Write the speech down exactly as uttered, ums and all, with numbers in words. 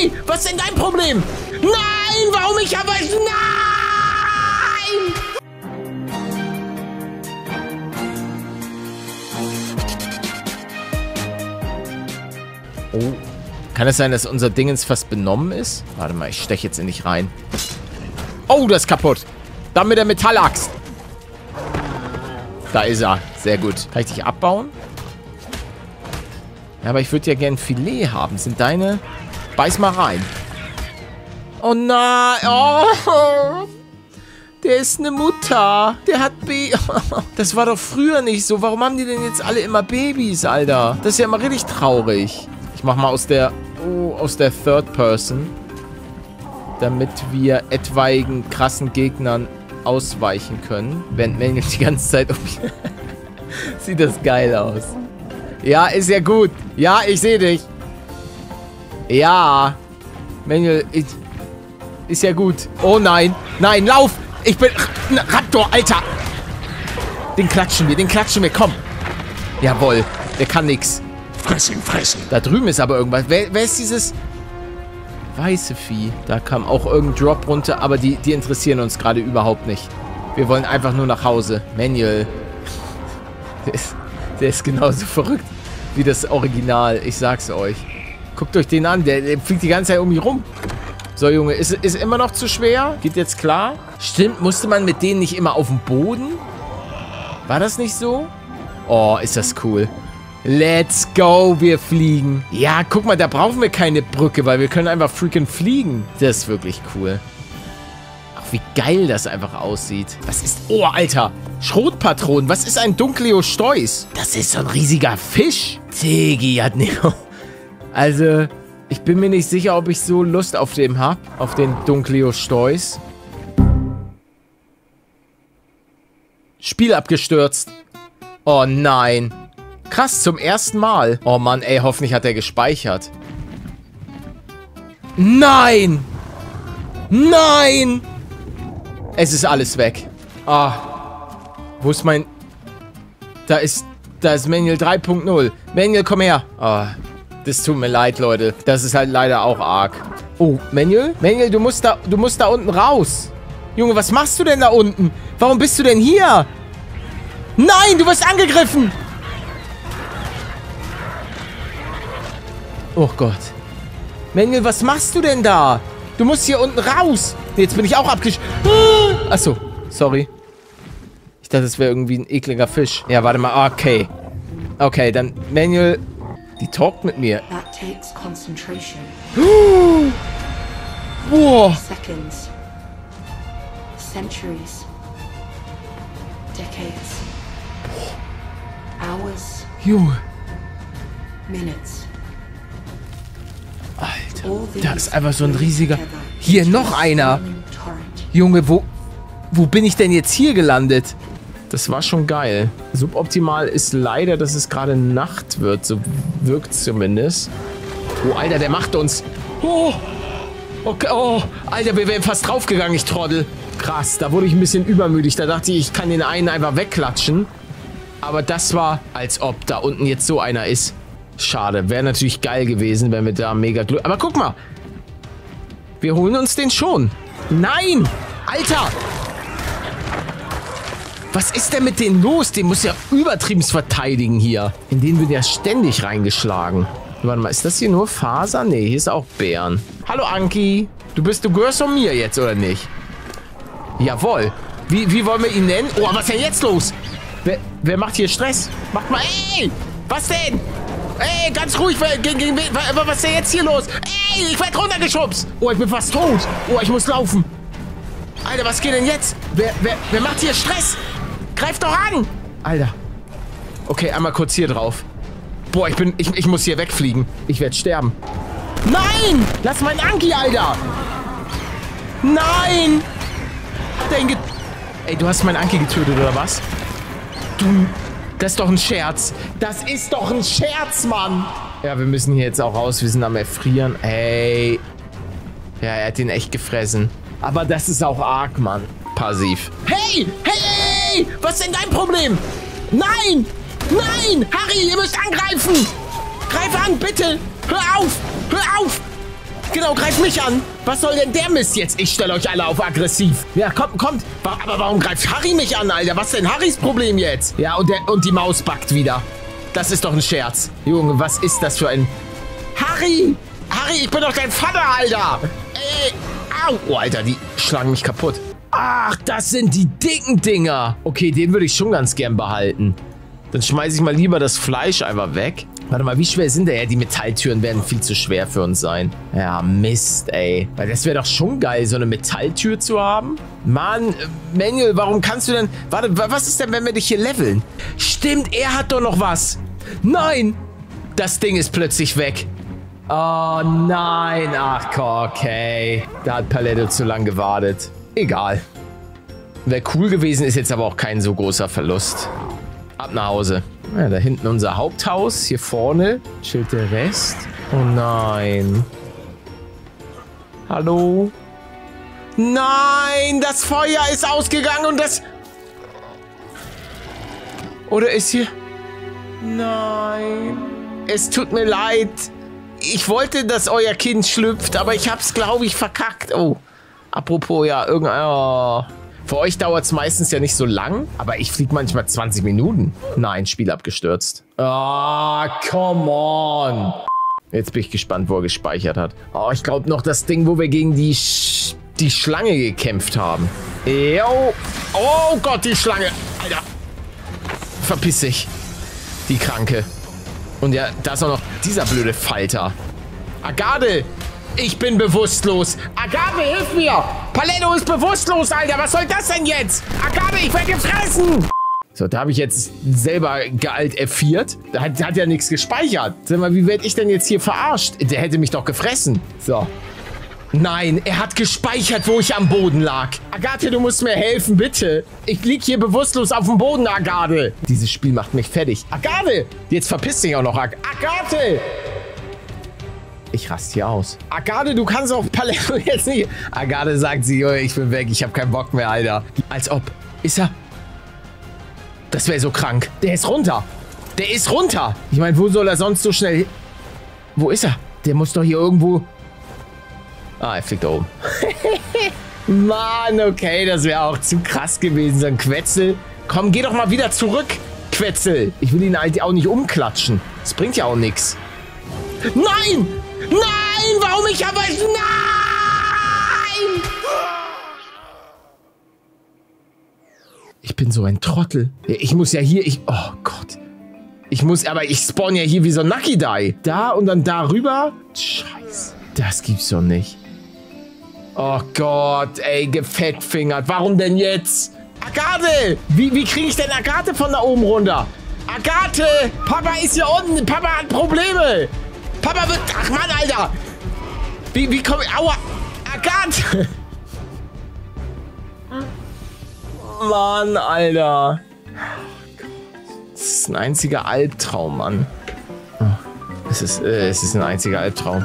Hey, was ist denn dein Problem? Nein, warum ich aber... Nein! Oh. Kann es sein, dass unser Dingens fast benommen ist? Warte mal, ich steche jetzt in dich rein. Oh, das ist kaputt. Dann mit der Metallaxt. Da ist er. Sehr gut. Kann ich dich abbauen? Ja, aber ich würde ja gern Filet haben. Sind deine... Beiß mal rein. Oh nein. Oh. Der ist eine Mutter. Der hat Baby. Das war doch früher nicht so. Warum haben die denn jetzt alle immer Babys, Alter? Das ist ja immer richtig traurig. Ich mach mal aus der... Oh, aus der Third Person. Damit wir etwaigen krassen Gegnern ausweichen können. Während Manuel die ganze Zeit... Sieht das geil aus. Ja, ist ja gut. Ja, ich sehe dich. Ja. Manuel, ich, ist ja gut. Oh nein. Nein, lauf. Ich bin... Raptor, Alter. Den klatschen wir, den klatschen wir. Komm. Jawohl. Der kann nix. Fressen, fressen. Da drüben ist aber irgendwas. Wer, wer ist dieses... weiße Vieh? Da kam auch irgendein Drop runter, aber die, die interessieren uns gerade überhaupt nicht. Wir wollen einfach nur nach Hause. Manuel. Der ist, der ist genauso verrückt wie das Original. Ich sag's euch. Guckt euch den an. Der, der fliegt die ganze Zeit um mich rum. So, Junge. Ist, ist immer noch zu schwer? Geht jetzt klar? Stimmt. Musste man mit denen nicht immer auf den Boden? War das nicht so? Oh, ist das cool. Let's go, wir fliegen. Ja, guck mal, da brauchen wir keine Brücke, weil wir können einfach freaking fliegen. Das ist wirklich cool. Ach, wie geil das einfach aussieht. Was ist... Oh, Alter. Schrotpatronen. Was ist ein Dunkleo-Steus? Das ist so ein riesiger Fisch. Tegi hat Neo. Also, ich bin mir nicht sicher, ob ich so Lust auf dem habe. Auf den Dunkleo-Steus. Spiel abgestürzt. Oh, nein. Krass, zum ersten Mal. Oh Mann, ey, hoffentlich hat er gespeichert. Nein! Nein! Es ist alles weg. Ah. Wo ist mein... Da ist... Da ist Manuel drei punkt null. Manuel, komm her. Ah. Das tut mir leid, Leute. Das ist halt leider auch arg. Oh, Manuel? Manuel, du musst da... Du musst da unten raus. Junge, was machst du denn da unten? Warum bist du denn hier? Nein, du wirst angegriffen! Oh Gott. Manuel, was machst du denn da? Du musst hier unten raus. Nee, jetzt bin ich auch abgesch... Ah! Achso, sorry. Ich dachte, das wäre irgendwie ein ekliger Fisch. Ja, warte mal. Okay. Okay, dann Manuel... Die talkt mit mir. That takes concentration. Oh. Boah. Seconds. Centuries. Decades. Hours. Junge. Minutes. Alter, da ist einfach so ein riesiger... Hier, noch einer. Junge, wo... Wo bin ich denn jetzt hier gelandet? Das war schon geil. Suboptimal ist leider, dass es gerade Nacht wird. So wirkt es zumindest. Oh, Alter, der macht uns... Oh! Okay, oh! Alter, wir wären fast draufgegangen, ich Trottel. Krass, da wurde ich ein bisschen übermütig. Da dachte ich, ich kann den einen einfach wegklatschen. Aber das war... Als ob da unten jetzt so einer ist. Schade, wäre natürlich geil gewesen, wenn wir da mega Glück... Aber guck mal! Wir holen uns den schon! Nein! Alter! Was ist denn mit denen los? Den muss ja übertrieben verteidigen hier. In den wird ja ständig reingeschlagen. Warte mal, ist das hier nur Faser? Nee, hier ist auch Bären. Hallo Anki! Du bist, du gehörst von mir jetzt, oder nicht? Jawohl! Wie, wie wollen wir ihn nennen? Oh, was ist denn jetzt los? Wer, wer macht hier Stress? Macht mal... Ey! Was denn? Ey, ganz ruhig, gegen, gegen, was ist denn jetzt hier los? Ey, ich werde runtergeschubst. Oh, ich bin fast tot. Oh, ich muss laufen. Alter, was geht denn jetzt? Wer, wer, wer macht hier Stress? Greift doch an. Alter. Okay, einmal kurz hier drauf. Boah, ich bin, ich, ich muss hier wegfliegen. Ich werde sterben. Nein! Lass meinen Anki, Alter. Nein! Hat der ihn get- Ey, du hast meinen Anki getötet, oder was? Du... Das ist doch ein Scherz. Das ist doch ein Scherz, Mann. Ja, wir müssen hier jetzt auch raus. Wir sind am Erfrieren. Ey. Ja, er hat ihn echt gefressen. Aber das ist auch arg, Mann. Passiv. Hey! Hey! Was ist denn dein Problem? Nein! Nein! Harry, ihr müsst angreifen! Greif an, bitte! Hör auf! Hör auf! Genau, greift mich an. Was soll denn der Mist jetzt? Ich stelle euch alle auf aggressiv. Ja, kommt, kommt. Aber warum greift Harry mich an, Alter? Was ist denn Harrys Problem jetzt? Ja, und, der, und die Maus backt wieder. Das ist doch ein Scherz. Junge, was ist das für ein... Harry! Harry, ich bin doch dein Vater, Alter! Ey! Au! Oh, Alter, die schlagen mich kaputt. Ach, das sind die dicken Dinger. Okay, den würde ich schon ganz gern behalten. Dann schmeiße ich mal lieber das Fleisch einfach weg. Warte mal, wie schwer sind der? Ja, die Metalltüren werden viel zu schwer für uns sein. Ja, Mist, ey. Weil das wäre doch schon geil, so eine Metalltür zu haben. Mann, Manuel, warum kannst du denn... Warte, was ist denn, wenn wir dich hier leveln? Stimmt, er hat doch noch was. Nein! Das Ding ist plötzlich weg. Oh, nein. Ach, okay. Da hat Paletto zu lang gewartet. Egal. Wäre cool gewesen, ist jetzt aber auch kein so großer Verlust. Ab nach Hause. Ja, da hinten unser Haupthaus. Hier vorne chillt der Rest. Oh nein. Hallo? Nein, das Feuer ist ausgegangen und das... Oder ist hier... Nein. Es tut mir leid. Ich wollte, dass euer Kind schlüpft, aber ich hab's, glaube ich, verkackt. Oh. Apropos, ja, irgendein... Oh. Für euch dauert es meistens ja nicht so lang, aber ich fliege manchmal zwanzig Minuten. Nein, Spiel abgestürzt. Ah, oh, come on. Jetzt bin ich gespannt, wo er gespeichert hat. Oh, ich glaube noch das Ding, wo wir gegen die, Sch die Schlange gekämpft haben. Yo. Oh Gott, die Schlange. Alter. Verpiss dich. Die Kranke. Und ja, da ist auch noch dieser blöde Falter. Agathe. Ich bin bewusstlos. Agathe, hilf mir! Paletto ist bewusstlos, Alter. Was soll das denn jetzt? Agathe, ich werde gefressen! So, da habe ich jetzt selber Alt F vier. Da hat, hat ja nichts gespeichert. Sag mal, wie werde ich denn jetzt hier verarscht? Der hätte mich doch gefressen. So. Nein, er hat gespeichert, wo ich am Boden lag. Agathe, du musst mir helfen, bitte. Ich lieg hier bewusstlos auf dem Boden, Agathe. Dieses Spiel macht mich fertig. Agathe! Jetzt verpisst dich auch noch, Ag Agathe! Ich raste hier aus. Agathe, du kannst auf Paletto jetzt nicht... Agathe sagt sie, ich bin weg, ich habe keinen Bock mehr, Alter. Als ob. Ist er... Das wäre so krank. Der ist runter. Der ist runter. Ich meine, wo soll er sonst so schnell... Wo ist er? Der muss doch hier irgendwo... Ah, er fliegt da oben. Mann, okay, das wäre auch zu krass gewesen, so ein Quetzel. Komm, geh doch mal wieder zurück, Quetzel. Ich will ihn halt auch nicht umklatschen. Das bringt ja auch nichts. Nein! Nein, warum ich aber... Nein! Ich bin so ein Trottel. Ich muss ja hier... Ich, oh Gott. Ich muss... Aber ich spawn ja hier wie so ein Nakidai. Da und dann da rüber. Scheiße. Das gibt's doch nicht. Oh Gott, ey, gefettfingert. Warum denn jetzt? Agathe! Wie, wie kriege ich denn Agathe von da oben runter? Agathe! Papa ist hier unten. Papa hat Probleme. Papa wird... Ach Mann, Alter! Wie, wie komm ich... Aua! Agathe! Mann, Alter! Das ist ein einziger Albtraum, Mann. Es ist, äh, es ist ein einziger Albtraum.